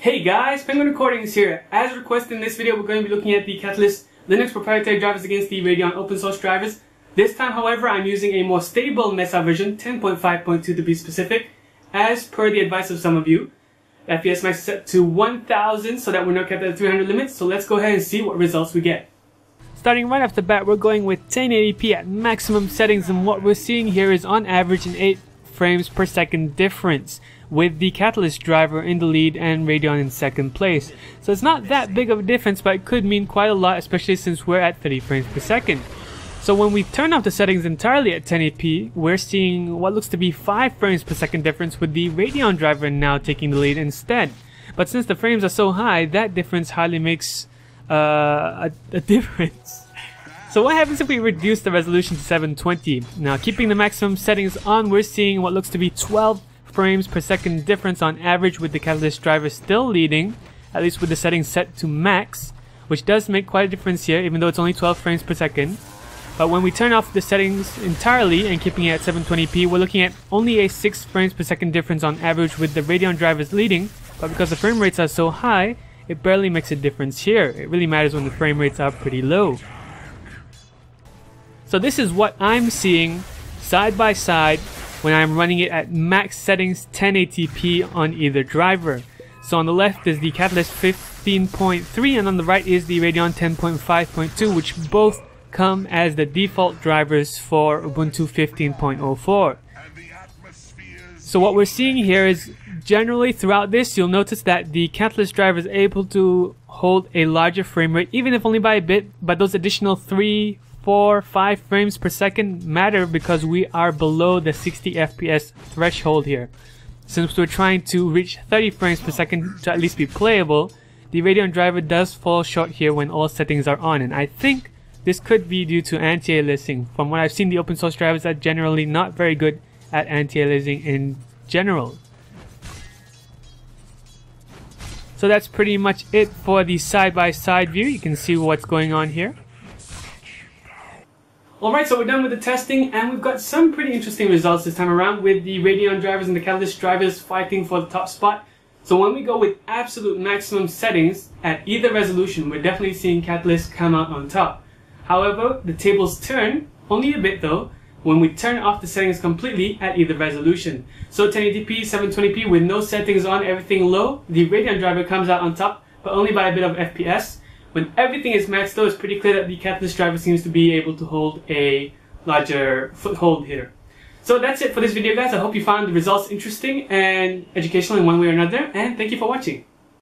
Hey guys, Penguin Recordings here. As requested in this video, we're going to be looking at the Catalyst Linux proprietary drivers against the Radeon open source drivers. This time, however, I'm using a more stable Mesa version, 10.5.2 to be specific, as per the advice of some of you. FPS max is set to 1000 so that we're not kept at the 300 limit, so let's go ahead and see what results we get. Starting right off the bat, we're going with 1080p at maximum settings, and what we're seeing here is on average an 8 frames per second difference, with the Catalyst driver in the lead and Radeon in second place. So it's not that big of a difference, but it could mean quite a lot, especially since we're at 30 frames per second. So when we turn off the settings entirely at 1080p, we're seeing what looks to be 5 frames per second difference, with the Radeon driver now taking the lead instead. But since the frames are so high, that difference hardly makes a difference. So what happens if we reduce the resolution to 720? Now, keeping the maximum settings on, we're seeing what looks to be 12 frames per second difference on average, with the Catalyst driver still leading, at least with the settings set to max, which does make quite a difference here, even though it's only 12 frames per second. But when we turn off the settings entirely and keeping it at 720p, we're looking at only a 6 frames per second difference on average, with the Radeon drivers leading, but because the frame rates are so high, it barely makes a difference here. It really matters when the frame rates are pretty low. So this is what I'm seeing side by side when I'm running it at max settings 1080p on either driver. So on the left is the Catalyst 15.3 and on the right is the Radeon 10.5.2, which both come as the default drivers for Ubuntu 15.04. So what we're seeing here is generally throughout this, you'll notice that the Catalyst driver is able to hold a larger frame rate, even if only by a bit, but those additional 3, 4, 5 frames per second matter because we are below the 60 FPS threshold here. Since we're trying to reach 30 frames per second to at least be playable, the Radeon driver does fall short here when all settings are on, and I think this could be due to anti-aliasing. From what I've seen, the open source drivers are generally not very good at anti-aliasing in general. So that's pretty much it for the side-by-side view. You can see what's going on here. Alright, so we're done with the testing, and we've got some pretty interesting results this time around, with the Radeon drivers and the Catalyst drivers fighting for the top spot. So when we go with absolute maximum settings at either resolution, we're definitely seeing Catalyst come out on top. However, the tables turn, only a bit though, when we turn off the settings completely at either resolution. So 1080p, 720p with no settings on, everything low, the Radeon driver comes out on top, but only by a bit of FPS. When everything is maxed though, it's pretty clear that the Catalyst driver seems to be able to hold a larger foothold here. So that's it for this video guys. I hope you found the results interesting and educational in one way or another, and thank you for watching.